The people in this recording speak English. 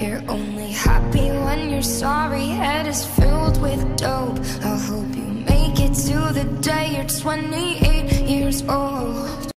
You're only happy when your sorry head is filled with dope. I hope you make it to the day you're 28 years old.